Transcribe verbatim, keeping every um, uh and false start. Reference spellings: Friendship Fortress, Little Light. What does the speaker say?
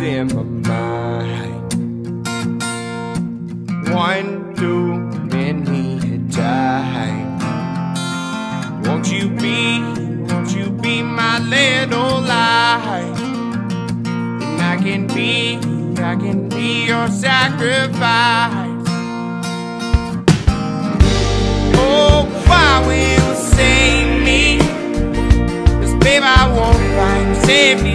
losing my mind. One too many times. Won't you be, won't you be my little light? And I can be, I can be your sacrifice. Save me.